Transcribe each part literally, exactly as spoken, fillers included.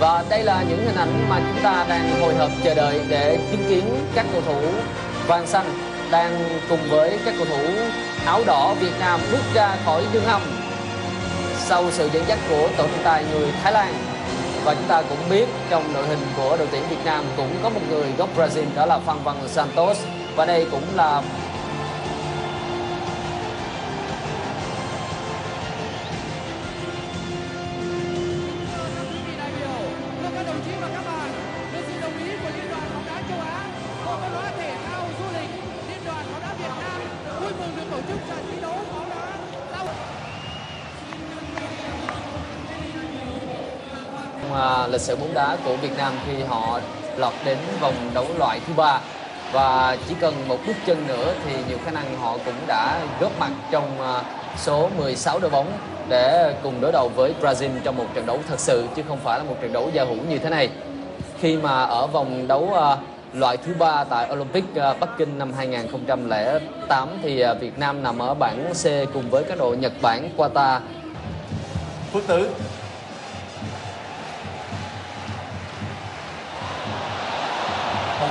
Và đây là những hình ảnh mà chúng ta đang hồi hộp chờ đợi để chứng kiến các cầu thủ vàng xanh đang cùng với các cầu thủ áo đỏ Việt Nam bước ra khỏi đường hầm sau sự dẫn dắt của tổ trọng tài người Thái Lan. Và chúng ta cũng biết trong đội hình của đội tuyển Việt Nam cũng có một người gốc Brazil, đó là Phan Văn Santos. Và đây cũng là lịch sử bóng đá của Việt Nam khi họ lọt đến vòng đấu loại thứ ba, và chỉ cần một bước chân nữa thì nhiều khả năng họ cũng đã góp mặt trong số mười sáu đội bóng để cùng đối đầu với Brazil trong một trận đấu thật sự, chứ không phải là một trận đấu giao hữu như thế này. Khi mà ở vòng đấu loại thứ ba tại Olympic Bắc Kinh năm hai nghìn không trăm lẻ tám thì Việt Nam nằm ở bảng C cùng với các đội Nhật Bản, Qatar. Phước Tứ. Hồng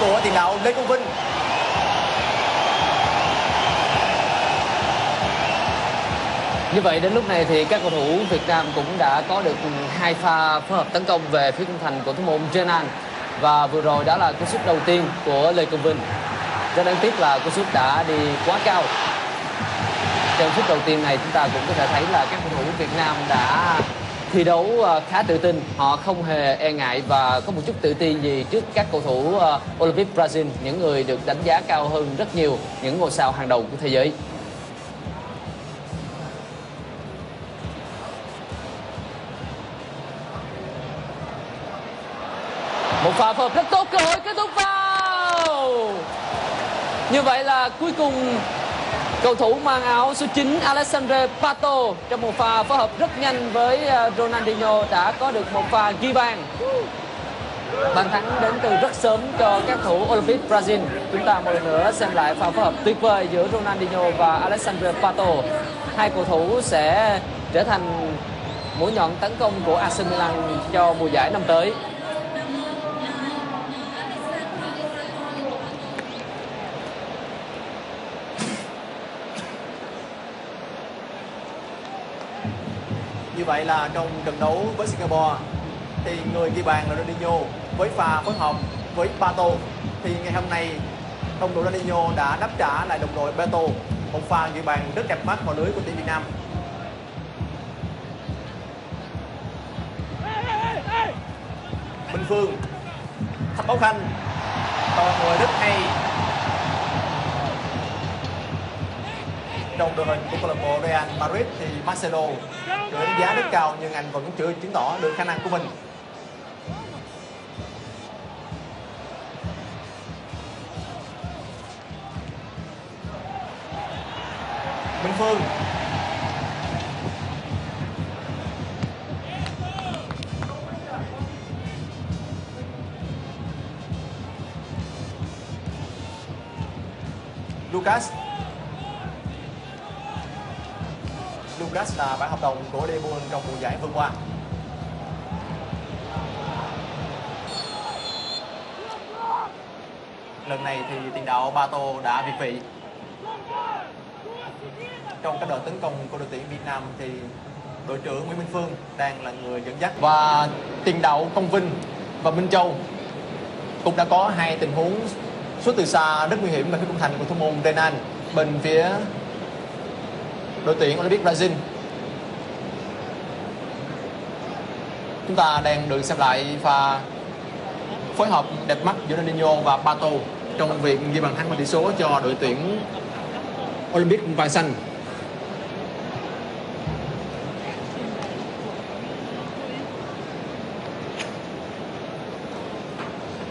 Của tiền đạo Lê Công Vinh. Như vậy đến lúc này thì các cầu thủ Việt Nam cũng đã có được hai pha phối hợp tấn công về phía khung thành của thủ môn Renan, và vừa rồi đó là cú sút đầu tiên của Lê Công Vinh. Rất đáng tiếc là cú sút đã đi quá cao. Trong phút đầu tiên này chúng ta cũng có thể thấy là các cầu thủ Việt Nam đã thi đấu khá tự tin, họ không hề e ngại và có một chút tự tin gì trước các cầu thủ Olympic Brazil, những người được đánh giá cao hơn rất nhiều, những ngôi sao hàng đầu của thế giới. Một pha phối hợp rất tốt, cơ hội kết thúc vào. Như vậy là cuối cùng cầu thủ mang áo số chín Alexandre Pato trong một pha phối hợp rất nhanh với Ronaldinho đã có được một pha ghi bàn. Bàn thắng đến từ rất sớm cho các thủ Olympic Brazil. Chúng ta một lần nữa xem lại pha phối hợp tuyệt vời giữa Ronaldinho và Alexandre Pato. Hai cầu thủ sẽ trở thành mũi nhọn tấn công của a xê Milan cho mùa giải năm tới. Như vậy là trong trận đấu với Singapore thì người ghi bàn là Ronaldinho với pha phối hợp với Pato, thì ngày hôm nay đồng đội Ronaldinho đã đáp trả lại đồng đội Pato một pha ghi bàn rất đẹp mắt vào lưới của tuyển Việt Nam. Minh Phương thạch bóng khanh toàn người rất hay trong đội hình của câu lạc bộ Real Madrid, thì Marcelo được đánh giá rất cao nhưng anh vẫn chưa chứng tỏ được khả năng của mình. Minh Phương. Lucas. Lucas là bản hợp đồng của Deportivo trong mùa giải vừa qua. Lần này thì tiền đạo Pato đã việt vị. Trong các đợt tấn công của đội tuyển Việt Nam thì đội trưởng Nguyễn Minh Phương đang là người dẫn dắt, và tiền đạo Công Vinh và Minh Châu cũng đã có hai tình huống sút từ xa rất nguy hiểm về phía khung thành của thủ môn Renan bên phía đội tuyển Olympic Brazil. Chúng ta đang được xem lại pha phối hợp đẹp mắt giữa Ronaldinho và Pato trong việc ghi bàn thắng và tỷ số cho đội tuyển Olympic vàng xanh.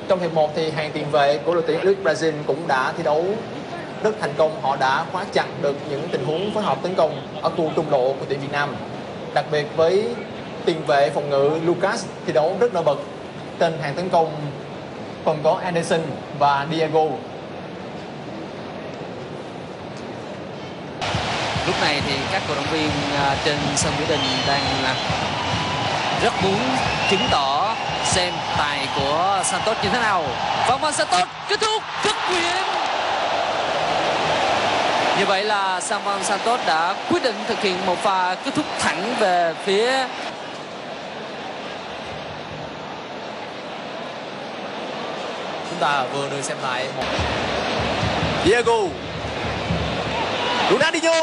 Trong hiệp một thì hàng tiền vệ của đội tuyển Elite Brazil cũng đã thi đấu rất thành công, họ đã khóa chặt được những tình huống phối hợp tấn công ở khu trung lộ của tuyển Việt Nam. Đặc biệt với tiền vệ phòng ngự Lucas thi đấu rất nổi bật. Trên hàng tấn công còn có Anderson và Diego. Lúc này thì các cổ động viên trên sân Mỹ Đình đang rất muốn chứng tỏ xem tài của Santos như thế nào. Phạm Văn Santos kết thúc rất nguy hiểm. Như vậy là Phạm Văn Santos đã quyết định thực hiện một pha kết thúc thẳng về phía chúng ta. Vừa được xem lại một Diego, Ronaldinho.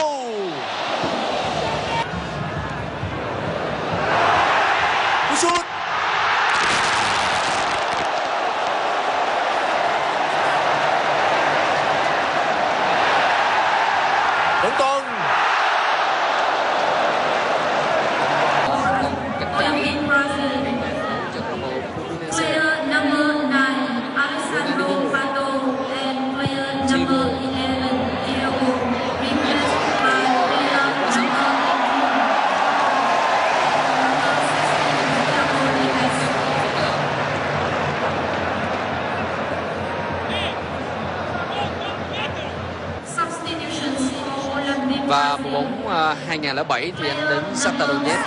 Sút. Vẫn còn. Player number nine, Alexandre Pato, and player number eleven, Diego, replaced by player number và mùa bóng hai nghìn không trăm lẻ bảy thì anh đến Santa Luñez.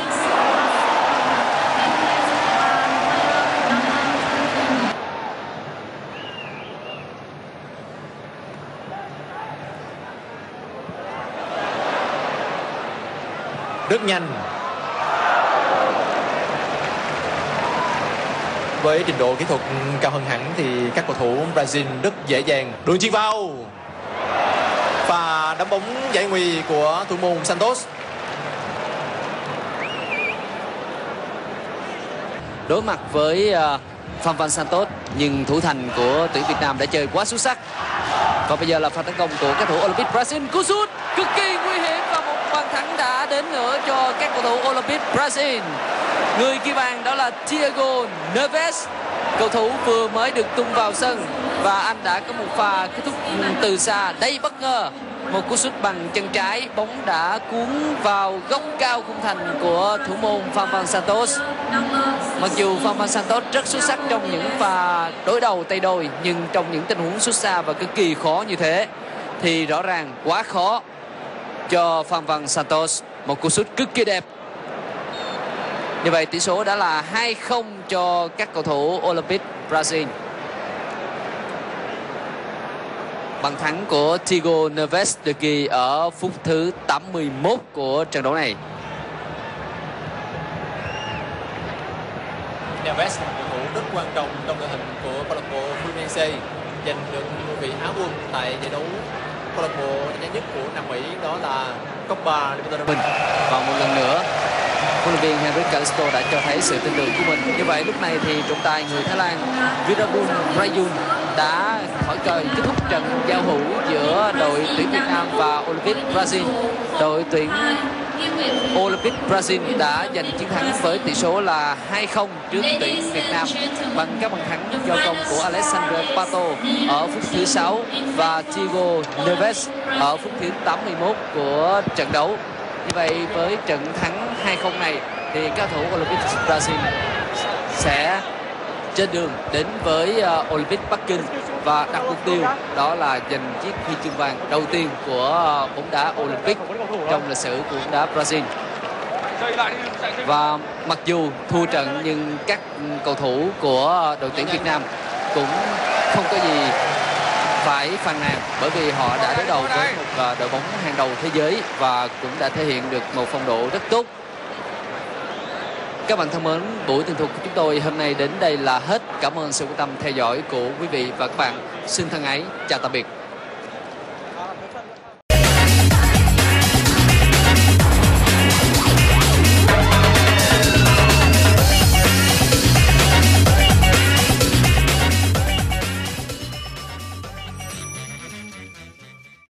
Rất nhanh. Với trình độ kỹ thuật cao hơn hẳn thì các cầu thủ Brazil rất dễ dàng. Đường chuyền vào. Và đấm bóng giải nguy của thủ môn Santos. Đối mặt với Phạm Văn Santos, nhưng thủ thành của tuyển Việt Nam đã chơi quá xuất sắc. Còn bây giờ là pha tấn công của các thủ Olympic Brazil. Cú sút cực kỳ nguy hiểm và một bàn thắng đã đến nữa cho các cầu thủ Olympic Brazil. Người ghi bàn đó là Thiago Neves, cầu thủ vừa mới được tung vào sân, và anh đã có một pha kết thúc từ xa đầy bất ngờ. Một cú sút bằng chân trái, bóng đã cuốn vào góc cao khung thành của thủ môn Phan Văn Santos. Mặc dù Phan Văn Santos rất xuất sắc trong những pha đối đầu tay đôi, nhưng trong những tình huống sút xa và cực kỳ khó như thế thì rõ ràng quá khó cho Phan Văn Santos. Một cú sút cực kỳ đẹp. Như vậy tỷ số đã là hai không cho các cầu thủ Olympic Brazil. Bàn thắng của Thiago Neves được ghi ở phút thứ tám mươi mốt của trận đấu này. Neves là một cầu thủ rất quan trọng trong đội hình của câu lạc bộ Fluminense, giành được vị Á quân tại giải đấu câu lạc bộ đánh giá nhất của Nam Mỹ, đó là Copa Libertadores. Và một lần nữa, huấn luyện viên Javier Calisto đã cho thấy sự tin tưởng của mình. Như vậy lúc này thì trọng tài người Thái Lan Vidarun Rayun đã khỏi còi kết thúc trận giao hữu giữa đội tuyển Việt Nam và Olympic Brazil. Đội tuyển Olympic Brazil đã giành chiến thắng với tỷ số là hai không trước tuyển Việt Nam bằng các bàn thắng do công của Alexandre Pato ở phút thứ sáu và Thiago Neves ở phút thứ tám mươi mốt của trận đấu. Như vậy với trận thắng hai không này thì các thủ Olympic Brazil sẽ trên đường đến với Olympic Bắc Kinh và đặt mục tiêu đó là giành chiếc huy chương vàng đầu tiên của bóng đá Olympic trong lịch sử của bóng đá Brazil. Và mặc dù thua trận nhưng các cầu thủ của đội tuyển Việt Nam cũng không có gì phải phàn nàn, bởi vì họ đã đối đầu với một đội bóng hàng đầu thế giới và cũng đã thể hiện được một phong độ rất tốt. Các bạn thân mến, buổi tường thuật của chúng tôi hôm nay đến đây là hết. Cảm ơn sự quan tâm theo dõi của quý vị và các bạn. Xin thân ái chào tạm biệt.